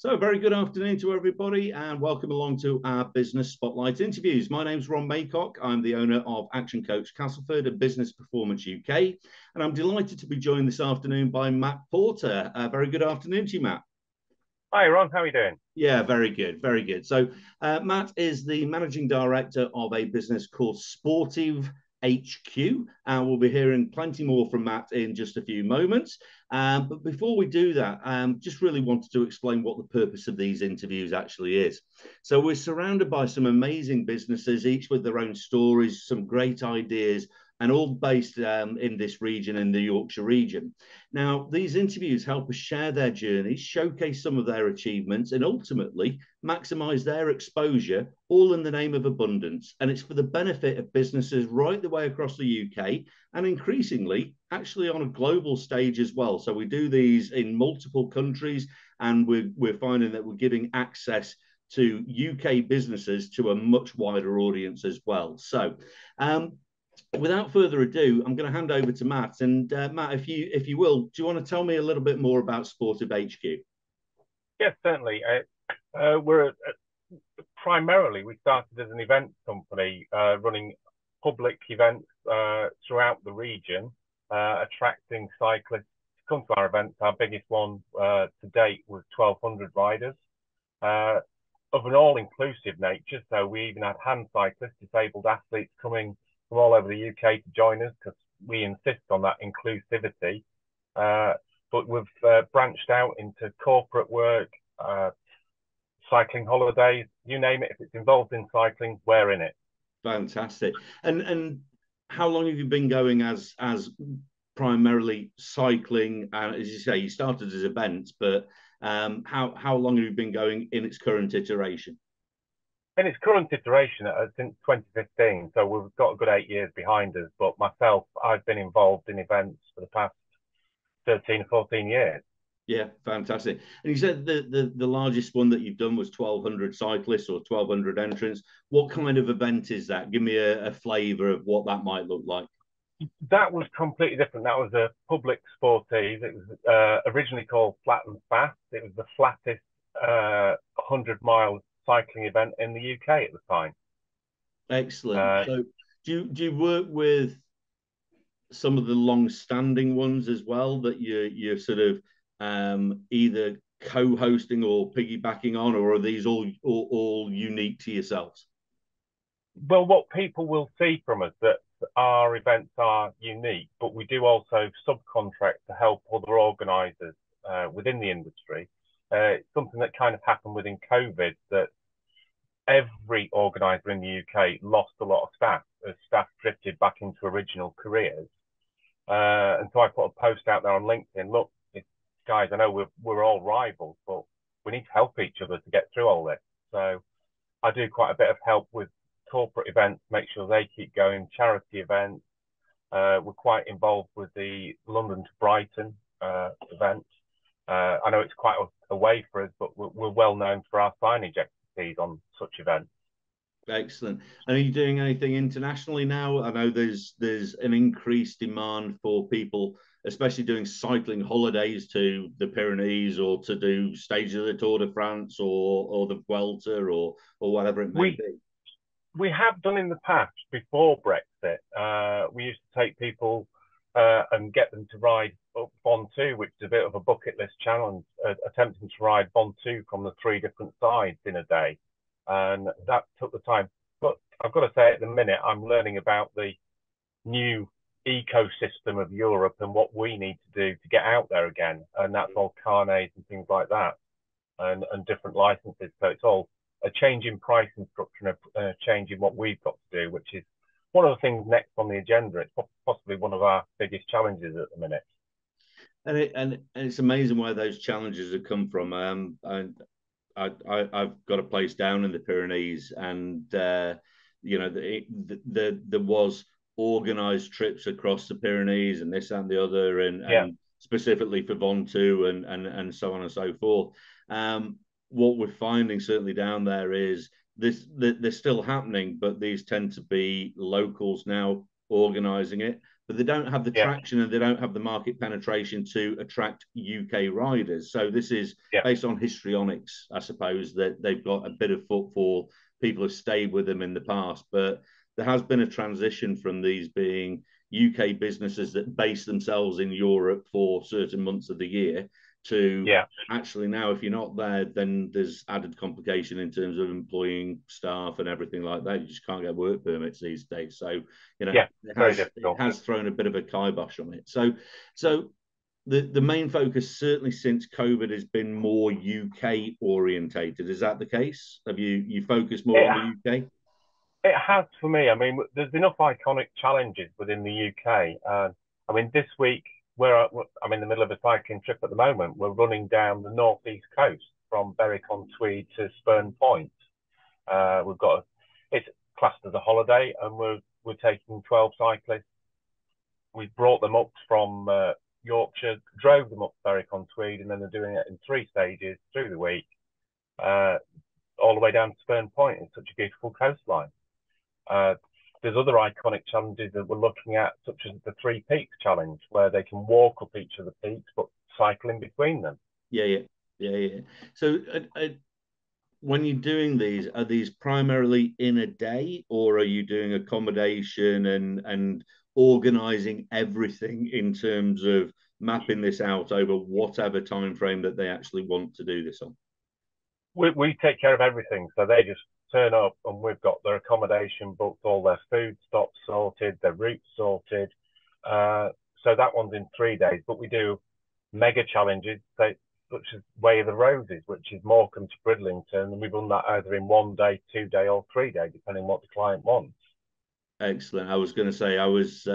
So very good afternoon to everybody and welcome along to our Business Spotlight interviews. My name's Ron Maycock. I'm the owner of Action Coach Castleford and Business Performance UK. And I'm delighted to be joined this afternoon by Matt Porter. Very good afternoon to you, Matt. Hi, Ron. How are you doing? Yeah, very good. Very good. So Matt is the managing director of a business called Sportive HQ, and we'll be hearing plenty more from Matt in just a few moments. But before we do that, just really wanted to explain what the purpose of these interviews actually is. So we're surrounded by some amazing businesses, each with their own stories, some great ideas, and all based in this region, in the Yorkshire region. Now, these interviews help us share their journeys, showcase some of their achievements, and ultimately maximise their exposure, all in the name of abundance. And it's for the benefit of businesses right the way across the UK, and increasingly, actually on a global stage as well. So we do these in multiple countries, and we're finding that we're giving access to UK businesses to a much wider audience as well. So, without further ado, I'm going to hand over to Matt. And Matt, if you will, do you want to tell me a little bit more about Sportive HQ? Yes, certainly. We're primarily, we started as an events company, running public events throughout the region, attracting cyclists to come to our events. Our biggest one to date was 1,200 riders of an all-inclusive nature. So we even had hand cyclists, disabled athletes coming from all over the UK to join us because we insist on that inclusivity. But we've branched out into corporate work, cycling holidays, you name it. If it's involved in cycling, we're in it. Fantastic. And how long have you been going as primarily cycling? And as you say, you started as events, but how long have you been going in its current iteration? In its current iteration, since 2015, so we've got a good 8 years behind us, but myself, I've been involved in events for the past 13, 14 years. Yeah, fantastic. And you said the largest one that you've done was 1,200 cyclists or 1,200 entrants. What kind of event is that? Give me a flavour of what that might look like. That was completely different. That was a public sportive. It was originally called Flat and Fast. It was the flattest 100-mile cycling event in the UK at the time. Excellent. So do you work with some of the long-standing ones as well that you're sort of either co-hosting or piggybacking on, or are these all unique to yourselves? Well, what people will see from us that our events are unique, but we do also subcontract to help other organisers within the industry. It's something that kind of happened within COVID, that every organiser in the UK lost a lot of staff as staff drifted back into original careers. And so I put a post out there on LinkedIn, look, guys, I know we're all rivals, but we need to help each other to get through all this. So I do quite a bit of help with corporate events, make sure they keep going, charity events. We're quite involved with the London to Brighton event. I know it's quite a way for us, but we're well known for our signage expertise on such events. Excellent. And are you doing anything internationally now? I know there's an increased demand for people, especially doing cycling holidays to the Pyrenees or to do stages of the Tour de France or the Vuelta or whatever it may be. We have done in the past before Brexit. We used to take people and get them to ride up Bon 2, which is a bit of a bucket list challenge, attempting to ride Bon 2 from the 3 different sides in a day. And that took the time. But I've got to say, at the minute, I'm learning about the new ecosystem of Europe and what we need to do to get out there again. And that's all carnets and things like that and different licenses. So it's all a change in pricing structure and a change in what we've got to do, which is one of the things next on the agenda. It's possibly one of our biggest challenges at the minute. And it's amazing where those challenges have come from. I've got a place down in the Pyrenees, and you know, there was organised trips across the Pyrenees and this and the other, and specifically for Bon 2 and so on and so forth. What we're finding certainly down there is they're still happening, but these tend to be locals now organising it. but they don't have the traction and they don't have the market penetration to attract UK riders. So this is based on histrionics, I suppose, that they've got a bit of footfall. People have stayed with them in the past, but there has been a transition from these being UK businesses that base themselves in Europe for certain months of the year to actually now, if you're not there, then there's added complication in terms of employing staff and everything like that. You just can't get work permits these days. So, you know, it has thrown a bit of a kibosh on it. So the main focus, certainly since COVID, has been more UK orientated. Is that the case? Have you focused more on the UK? It has for me. I mean, there's enough iconic challenges within the UK. I mean, this week, I'm in the middle of a cycling trip at the moment. We're running down the northeast coast from Berwick-on-Tweed to Spurn Point. We've got it's classed as a holiday, and we're taking 12 cyclists. We brought them up from Yorkshire, drove them up Berwick-on-Tweed, and then they're doing it in 3 stages through the week, all the way down to Spurn Point. It's such a beautiful coastline. There's other iconic challenges that we're looking at, such as the 3 Peaks Challenge, where they can walk up each of the peaks, but cycle in between them. Yeah. So when you're doing these, are these primarily in a day, or are you doing accommodation and organising everything in terms of mapping this out over whatever time frame that they actually want to do this on? We take care of everything. So they just turn up and we've got their accommodation booked, all their food stops sorted, their routes sorted. So that one's in 3 days, but we do mega challenges, such as Way of the Roses, which is Morecambe to Bridlington. And we run that either in 1 day, 2 day or 3 day, depending on what the client wants. Excellent. I was going to say, I was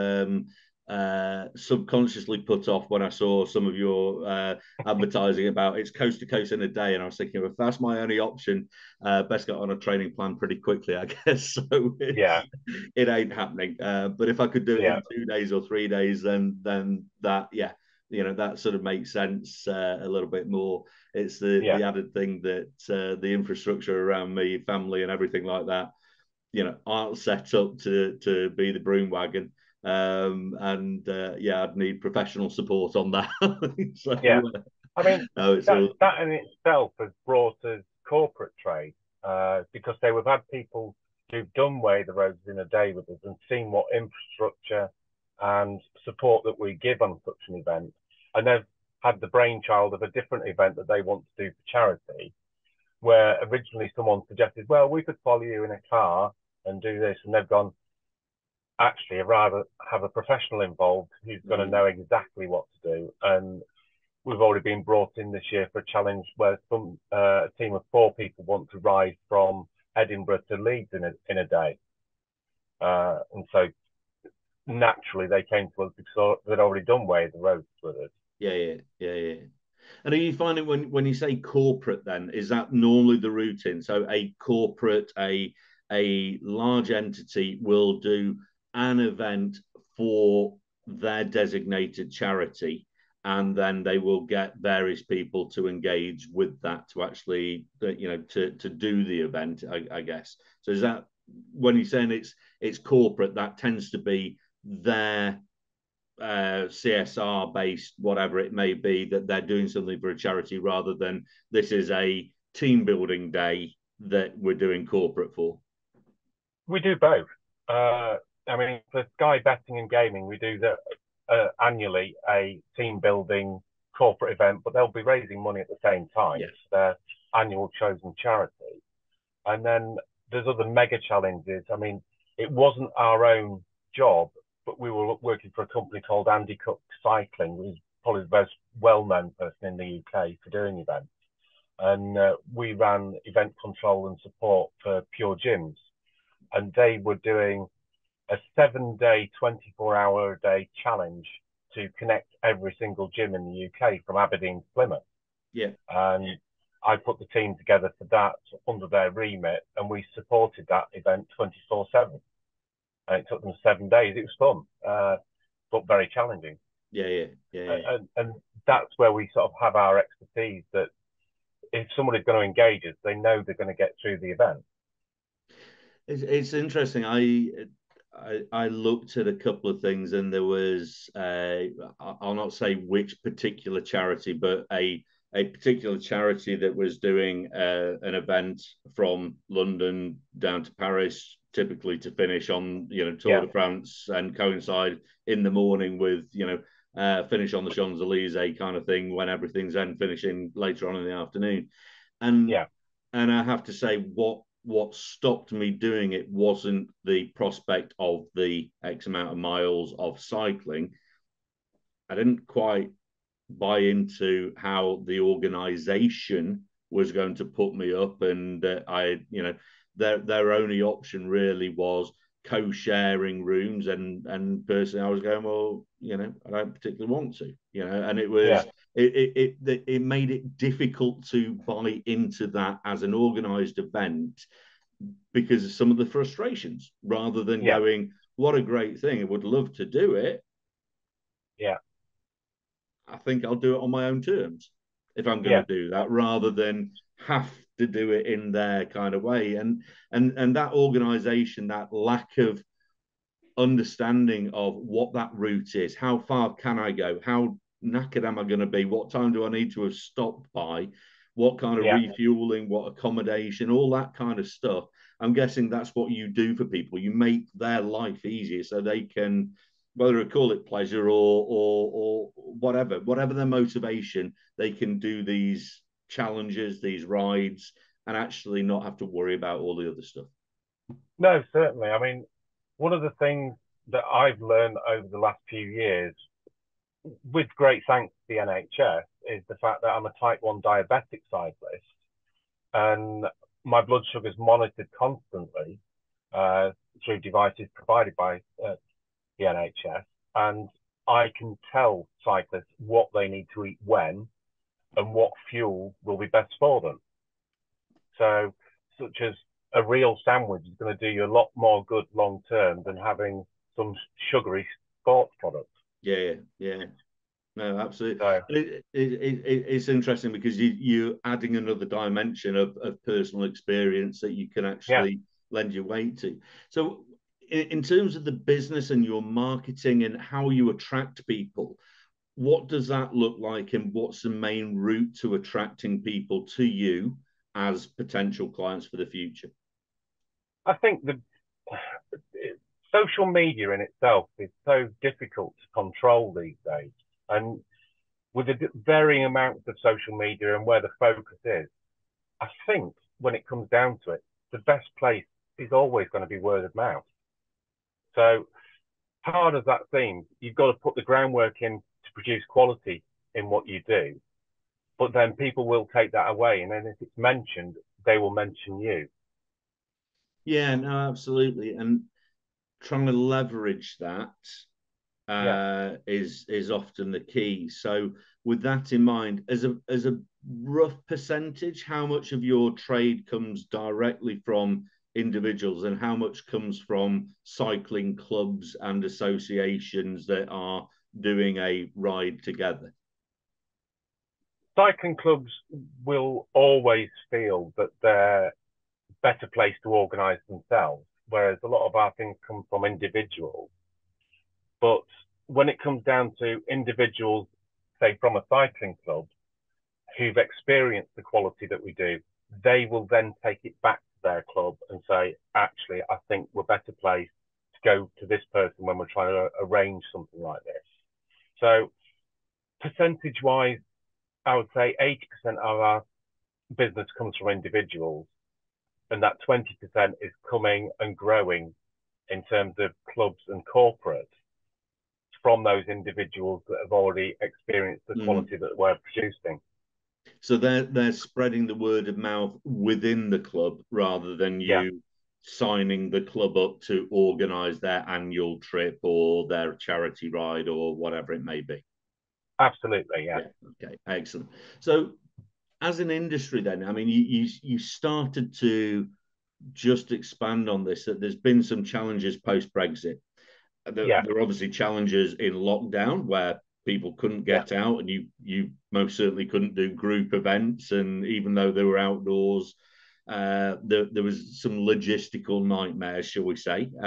subconsciously put off when I saw some of your advertising about it's coast to coast in a day, and I was thinking, well, if that's my only option, best get on a training plan pretty quickly, I guess. So it ain't happening, but if I could do it in 2 days or 3 days, then that, you know, that sort of makes sense a little bit more. It's the added thing that the infrastructure around me, family and everything like that, you know, aren't set up to be the broom wagon. I'd need professional support on that. So, I mean, that in itself has brought us corporate trade, because we've had people who've done Way the Roads in a day with us and seen what infrastructure and support that we give on such an event, and they've had the brainchild of a different event that they want to do for charity, where originally someone suggested, well, we could follow you in a car and do this, and they've gone, actually, I'd rather have a professional involved who's going to know exactly what to do. And we've already been brought in this year for a challenge where a team of 4 people want to ride from Edinburgh to Leeds in a day. And so naturally they came to us because they'd already done Way the Roads with us. Yeah. And are you finding when you say corporate, then, is that normally the routine? So a corporate, a large entity will do an event for their designated charity, and then they will get various people to engage with that to actually, you know, to do the event, I guess. So is that, when you're saying it's corporate, that tends to be their CSR based, whatever it may be, that they're doing something for a charity, rather than this is a team building day that we're doing corporate for? We do both. I mean, for Sky Betting and Gaming, we do annually a team-building corporate event, but they'll be raising money at the same time. Yes. It's their annual chosen charity. And then there's other mega challenges. I mean, it wasn't our own job, but we were working for a company called Andy Cook Cycling, who's probably the most well-known person in the UK for doing events. And we ran event control and support for Pure Gyms. And they were doing a 7-day, 24-hour-a-day challenge to connect every single gym in the UK from Aberdeen to Plymouth. Yeah. And I put the team together for that under their remit, and we supported that event 24/7. And it took them 7 days. It was fun, but very challenging. Yeah. And that's where we sort of have our expertise, that if somebody's going to engage us, they know they're going to get through the event. It's interesting. I I looked at a couple of things, and there was I'll not say which particular charity, but a particular charity that was doing an event from London down to Paris, typically to finish on, you know, Tour de France, and coincide in the morning with, you know, finish on the Champs-Elysees kind of thing, when everything's then finishing later on in the afternoon. And and I have to say, what stopped me doing it wasn't the prospect of the X amount of miles of cycling. I didn't quite buy into how the organization was going to put me up, and their only option really was co-sharing rooms, and personally I was going, well, you know, I don't particularly want to, you know, and it was it made it difficult to buy into that as an organized event because of some of the frustrations, rather than going, what a great thing, I would love to do it, I think I'll do it on my own terms if I'm going to do that, rather than have to do it in their kind of way. And that organization, that lack of understanding of what that route is, how far can I go, how knackered am I going to be, what time do I need to have stopped by, what kind of refueling, what accommodation, all that kind of stuff. I'm guessing that's what you do for people. You make their life easier so they can, whether I call it pleasure or whatever their motivation, they can do these challenges, these rides, and actually not have to worry about all the other stuff. No, certainly. I mean, one of the things that I've learned over the last few years, with great thanks to the NHS, is the fact that I'm a type 1 diabetic cyclist, and my blood sugar is monitored constantly through devices provided by the NHS, and I can tell cyclists what they need to eat when and what fuel will be best for them. So such as a real sandwich is going to do you a lot more good long term than having some sugary sports product. Yeah. No, absolutely. So, it's interesting because you're adding another dimension of personal experience that you can actually lend your weight to. So in terms of the business and your marketing and how you attract people, what does that look like, and what's the main route to attracting people to you as potential clients for the future? I think the social media in itself is so difficult to control these days. And with the varying amounts of social media and where the focus is, I think when it comes down to it, the best place is always going to be word of mouth. So hard as that seems, you've got to put the groundwork in to produce quality in what you do. But then people will take that away, and then if it's mentioned, they will mention you. Yeah, no, absolutely. And trying to leverage that is often the key. So with that in mind, as a rough percentage, how much of your trade comes directly from individuals and how much comes from cycling clubs and associations that are doing a ride together? Cycling clubs will always feel that they're better placed to organise themselves, whereas a lot of our things come from individuals. But when it comes down to individuals, say from a cycling club, who've experienced the quality that we do, they will then take it back to their club and say, actually, I think we're better placed to go to this person when we're trying to arrange something like this. So percentage-wise, I would say 80% of our business comes from individuals, and that 20% is coming and growing in terms of clubs and corporates from those individuals that have already experienced the quality that we're producing. So they're spreading the word of mouth within the club rather than you signing the club up to organise their annual trip or their charity ride or whatever it may be. Absolutely, yeah. Okay, excellent. So as an industry then, I mean, you started to just expand on this, that there's been some challenges post-Brexit. There were obviously challenges in lockdown where people couldn't get out, and you most certainly couldn't do group events, and even though they were outdoors, There was some logistical nightmares, shall we say, you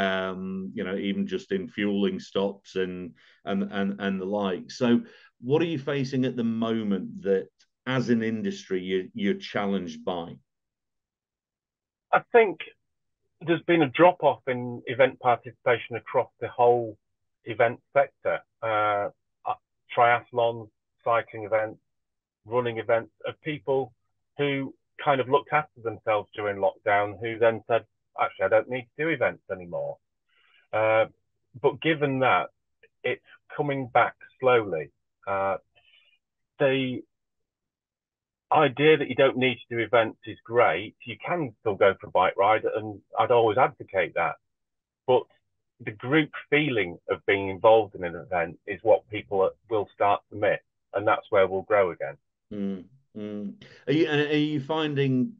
know, even just in fueling stops and the like. So what are you facing at the moment that as an industry you're challenged by? I think there's been a drop-off in event participation across the whole event sector. Triathlons, cycling events, running events, of people who kind of looked after themselves during lockdown, who then said, actually, I don't need to do events anymore. But given that, it's coming back slowly. The idea that you don't need to do events is great. You can still go for a bike ride, and I'd always advocate that. But the group feeling of being involved in an event is what people will start to miss, and that's where we'll grow again. Mm-hmm. Are you finding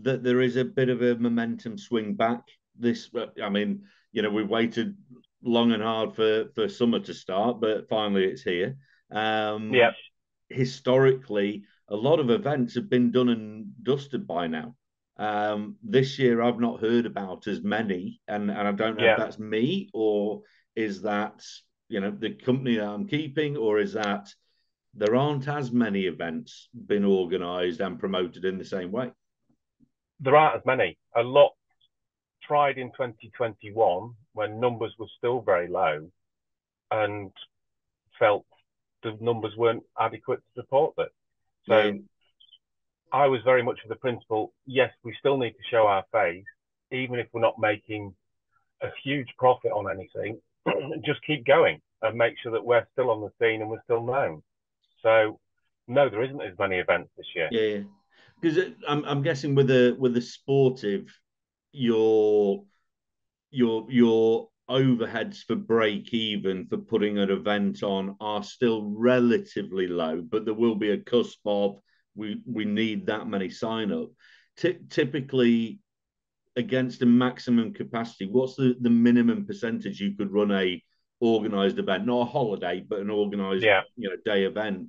that there is a bit of a momentum swing back? This, I mean, you know, we waited long and hard for summer to start, but finally it's here. Yeah. Historically, a lot of events have been done and dusted by now. This year, I've not heard about as many, and I don't know if that's me, or is that, you know, the company that I'm keeping, or is that there aren't as many events been organised and promoted in the same way? There aren't as many. A lot tried in 2021 when numbers were still very low and felt the numbers weren't adequate to support that. So I was very much of the principle, yes, we still need to show our face, even if we're not making a huge profit on anything, just keep going and make sure that we're still on the scene and we're still known. So no, there isn't as many events this year. Yeah, because I'm guessing with the Sportive, your overheads for break even for putting an event on are still relatively low, but there will be a cusp of we need that many sign up. Typically, against a maximum capacity, what's the minimum percentage you could run a organised event? Not a holiday, but an organised you know, day event.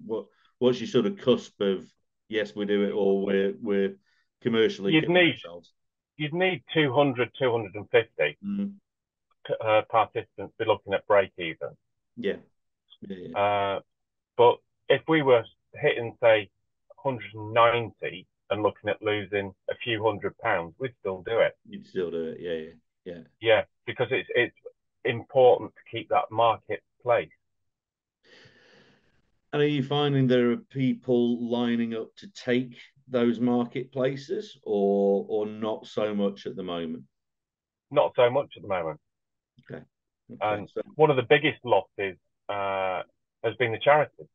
What's your sort of cusp of yes, we do it, or we're commercially? You'd need 200, 250. Mm-hmm. Participants be looking at break even. Yeah. But if we were hitting, say, 190 and looking at losing a few £100, we'd still do it. You'd still do it, yeah. Because it's important to keep that marketplace. And are you finding there are people lining up to take those marketplaces, or not so much at the moment? Not so much at the moment. Okay. And one of the biggest losses has been the charities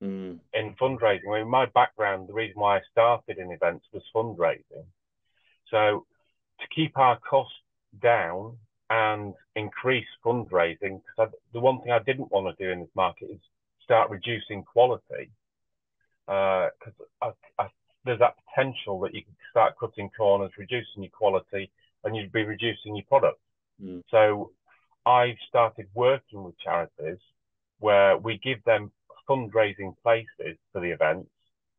in fundraising. I mean, my background, the reason why I started in events was fundraising. So to keep our costs down and increase fundraising, because the one thing I didn't want to do in this market is start reducing quality, because there's that potential that you can start cutting corners, reducing your quality, and you'd be reducing your product. So I've started working with charities where we give them fundraising places for the events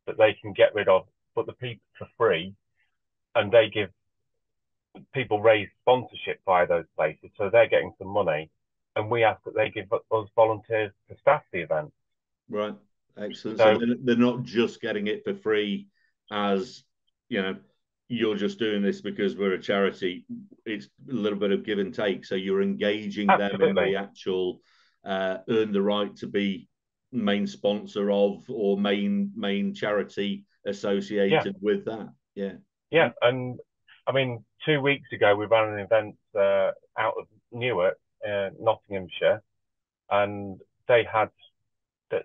that they can get rid of, but the people for free, and they give people raise sponsorship by those places, so they're getting some money, and we ask that they give us volunteers to staff the event. Right, excellent. So they're not just getting it for free, as you know, you're just doing this because we're a charity. It's a little bit of give and take. So you're engaging them in the actual earn the right to be main sponsor of, or main charity associated with that. Yeah. And I mean, 2 weeks ago, we ran an event out of Newark, Nottinghamshire, and they had, to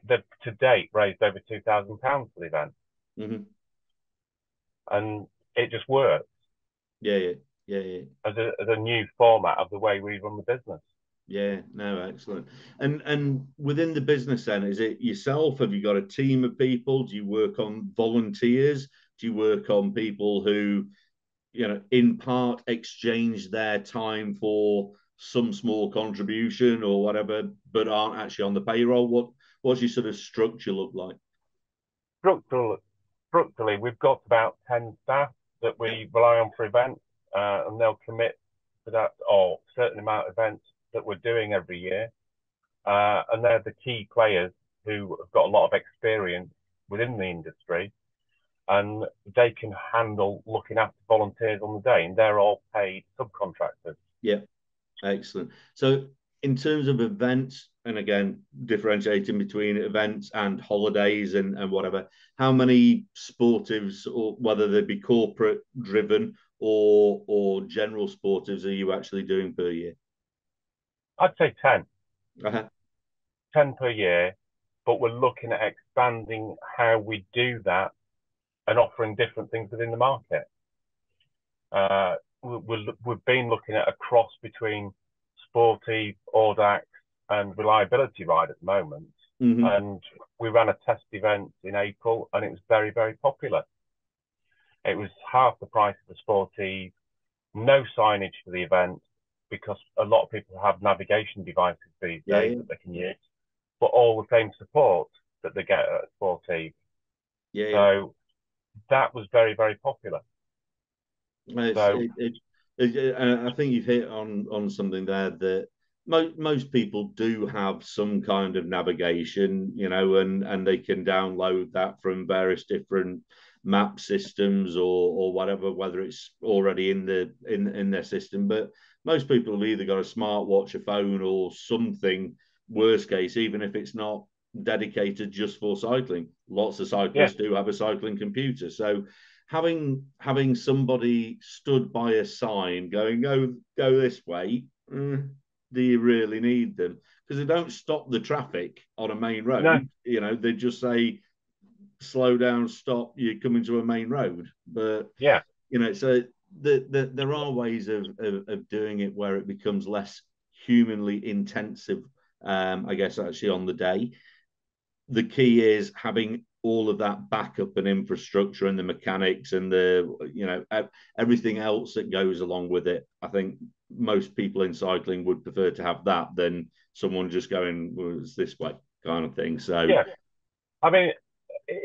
date, raised over £2,000 for the event. Mm-hmm. And it just works. Yeah. As a new format of the way we run the business. Yeah, no, excellent. And within the business then, is it yourself? Have you got a team of people? Do you work on volunteers? Do you work on people who, you know, in part exchange their time for some small contribution or whatever, but aren't actually on the payroll? What's your sort of structure look like? Structurally, we've got about 10 staff that we rely on for events, and they'll commit to that, or certain amount of events that we're doing every year. And they're the key players who have got a lot of experience within the industry, and they can handle looking after volunteers on the day, and they're all paid subcontractors. Yeah, excellent. So in terms of events, and again, differentiating between events and holidays and whatever, how many sportives, or whether they be corporate driven or general sportives, are you actually doing per year? I'd say 10. 10 per year, but we're looking at expanding how we do that and offering different things within the market. We've been looking at a cross between Sportive, Audax and Reliability Ride at the moment. Mm-hmm. And we ran a test event in April, and it was very, very popular. It was half the price of the Sportive, no signage for the event, because a lot of people have navigation devices these days that they can use, but all the same support that they get at Sportive. Yeah. So that was very, very popular. I think you've hit on something there, that most people do have some kind of navigation, you know, and they can download that from various different map systems or whatever, whether it's already in their system. But most people have either got a smartwatch, a phone, or something. Worst case, even if it's not dedicated just for cycling, lots of cyclists do have a cycling computer. So having somebody stood by a sign going, go this way, do you really need them? Because they don't stop the traffic on a main road. No. You know, they just say, slow down, stop, you're coming to a main road. But yeah, you know, so there are ways of doing it where it becomes less humanly intensive, I guess, actually on the day. The key is having all of that backup and infrastructure and the mechanics and the, you know, everything else that goes along with it. I think most people in cycling would prefer to have that than someone just going, well, it's this way kind of thing. So yeah, I mean,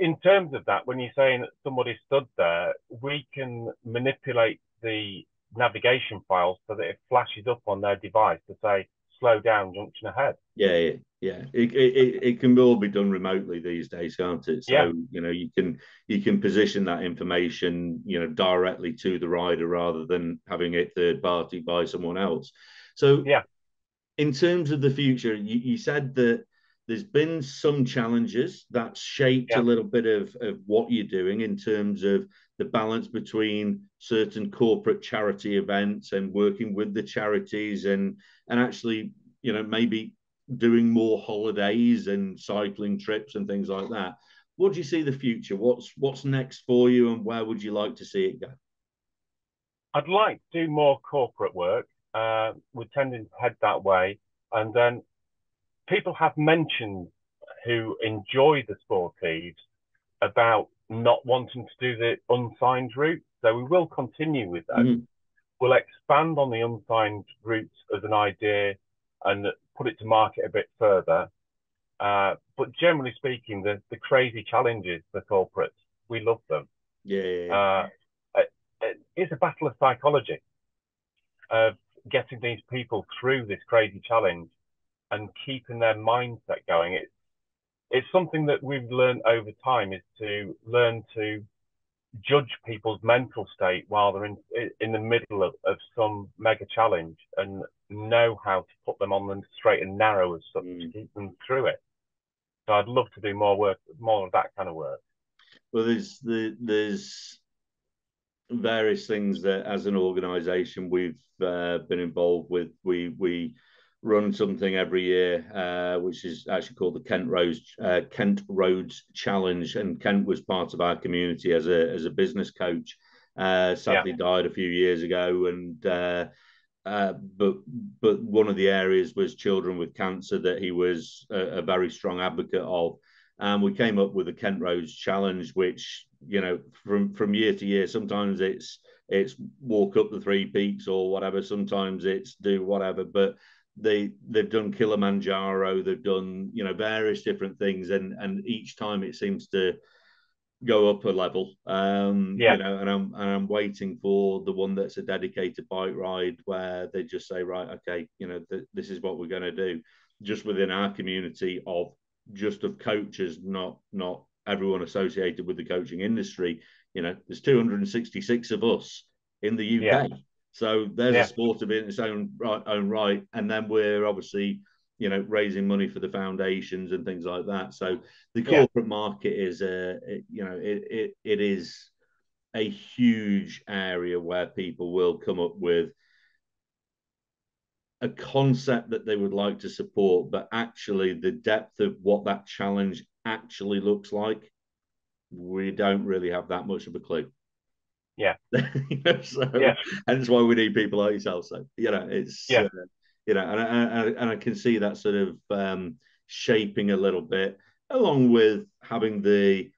in terms of that, when you're saying that somebody stood there, we can manipulate the navigation files so that it flashes up on their device to say, slow down, junction ahead. Yeah. It can all be done remotely these days, can't it? So, you know, you can position that information, you know, directly to the rider rather than having it third party by someone else. So yeah, in terms of the future, you said that there's been some challenges that's shaped a little bit of what you're doing in terms of the balance between certain corporate charity events and working with the charities and actually, you know, maybe doing more holidays and cycling trips and things like that. What do you see the future? What's next for you, and where would you like to see it go? I'd like to do more corporate work. We're tending to head that way. And then people have mentioned who enjoy the Sportives about not wanting to do the unsigned route. So we will continue with that. Mm-hmm. We'll expand on the unsigned routes as an idea and put it to market a bit further. But generally speaking, the crazy challenges for corporates, we love them. Yeah. It's a battle of psychology, of getting these people through this crazy challenge and keeping their mindset going. It's something that we've learned over time, is to learn to judge people's mental state while they're in the middle of some mega challenge, and know how to put them on the straight and narrow as such to keep them through it. So I'd love to do more work, more of that kind of work. Well, there's various things that as an organisation we've been involved with. We run something every year, which is actually called the Kent Rose Challenge, and Kent was part of our community as a business coach. Sadly, died a few years ago, and but one of the areas was children with cancer that he was a very strong advocate of, and we came up with the Kent Rose Challenge, which, you know, from year to year, sometimes it's walk up the three peaks or whatever, sometimes it's do whatever, but they've done Kilimanjaro, they've done, you know, various different things, and each time it seems to go up a level. You know, and I'm waiting for the one that's a dedicated bike ride where they just say, right, okay, you know, this is what we're going to do, just within our community of just of coaches, not everyone associated with the coaching industry. You know, there's 266 of us in the UK. So there's a sport of it in its own right. And then we're obviously, you know, raising money for the foundations and things like that. So the corporate market is, it is a huge area where people will come up with a concept that they would like to support, but actually the depth of what that challenge actually looks like, we don't really have that much of a clue. And that's why we need people like yourself. So, you know, it's, you know, and I can see that sort of shaping a little bit, along with having the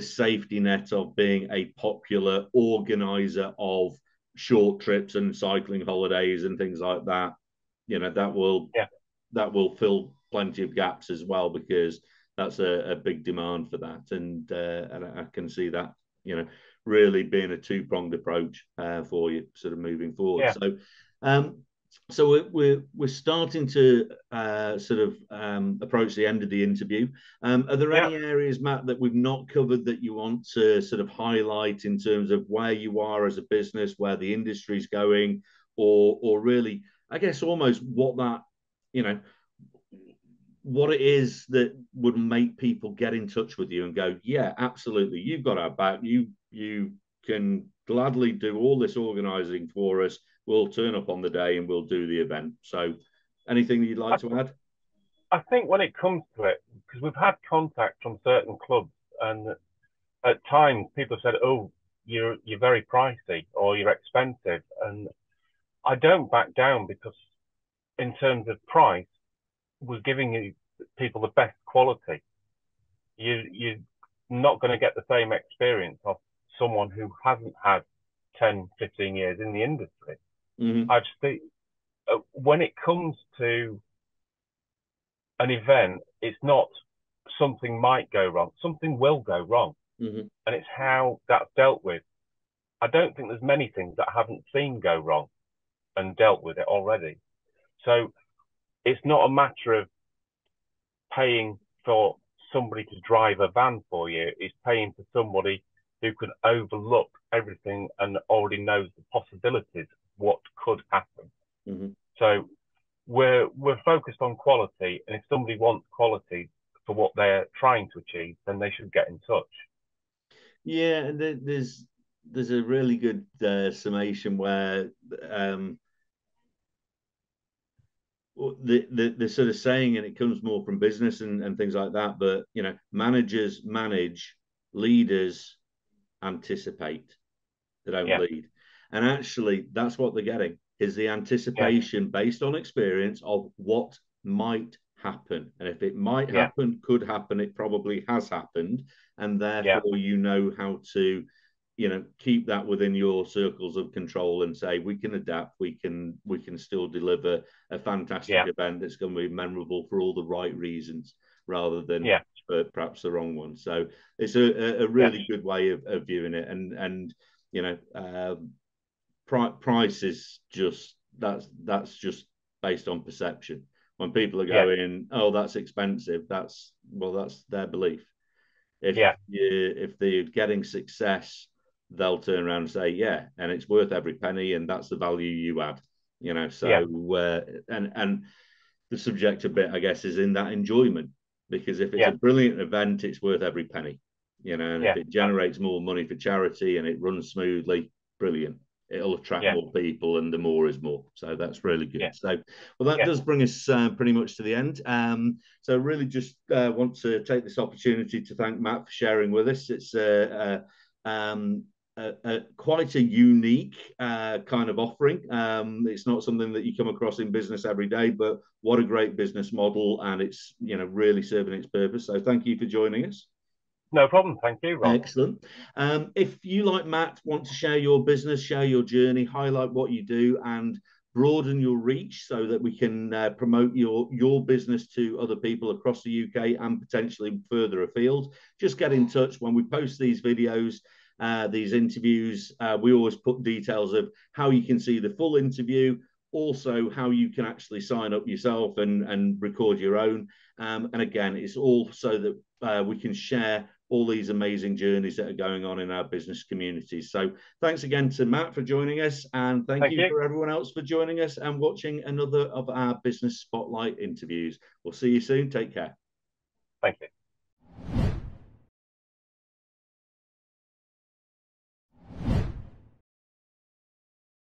safety net of being a popular organizer of short trips and cycling holidays and things like that. You know, that will fill plenty of gaps as well, because that's a big demand for that. And I can see that, you know, really being a two-pronged approach for you sort of moving forward. So we're starting to approach the end of the interview. Are there any areas, Matt, that we've not covered that you want to sort of highlight in terms of where you are as a business, where the industry's going, or really, I guess, almost what that, you know, what it is that would make people get in touch with you and go, yeah, absolutely, you've got our back. You can gladly do all this organising for us. We'll turn up on the day and we'll do the event. So anything that you'd like to add? I think when it comes to it, because we've had contact from certain clubs, and at times people said, oh, you're very pricey or you're expensive. And I don't back down, because in terms of price, we're giving people the best quality. You're not going to get the same experience of someone who hasn't had 10, 15 years in the industry. Mm-hmm. I've seen when it comes to an event, it's not something might go wrong, something will go wrong. Mm-hmm. And it's how that's dealt with. I don't think there's many things that I haven't seen go wrong and dealt with it already. So it's not a matter of paying for somebody to drive a van for you, it's paying for somebody who can overlook everything and already knows the possibilities, what could happen. Mm-hmm. So we're focused on quality, and if somebody wants quality for what they're trying to achieve, then they should get in touch. Yeah, and there's a really good summation where the sort of saying, and it comes more from business and things like that, but, you know, managers manage, leaders anticipate, they don't lead. And actually that's what they're getting, is the anticipation based on experience of what might happen. And if it might happen, could happen, it probably has happened, and therefore you know how to, you know, keep that within your circles of control and say, we can adapt, we can still deliver a fantastic event that's going to be memorable for all the right reasons, rather than perhaps the wrong one. So it's a really good way of viewing it. And you know, price is just, that's just based on perception. When people are going, oh, that's expensive, that's their belief. If if they're getting success, they'll turn around and say, yeah, and it's worth every penny, and that's the value you add, you know. So and the subjective bit, I guess, is in that enjoyment. Because if it's a brilliant event, it's worth every penny, you know, and if it generates more money for charity and it runs smoothly, brilliant. It'll attract more people, and the more is more. So that's really good. So, well, that does bring us pretty much to the end. So really just want to take this opportunity to thank Matt for sharing with us. It's quite a unique kind of offering. It's not something that you come across in business every day, but what a great business model, and it's, you know, really serving its purpose. So thank you for joining us. No problem. Thank you, Ron. Excellent. If you, like Matt, want to share your business, share your journey, highlight what you do, and broaden your reach so that we can promote your business to other people across the UK and potentially further afield. Just get in touch. When we post these videos, these interviews, we always put details of how you can see the full interview, also how you can actually sign up yourself and record your own. And again, it's all so that we can share all these amazing journeys that are going on in our business communities. So thanks again to Matt for joining us, and thank you for everyone else for joining us and watching another of our Business Spotlight interviews. We'll see you soon. Take care. Thank you.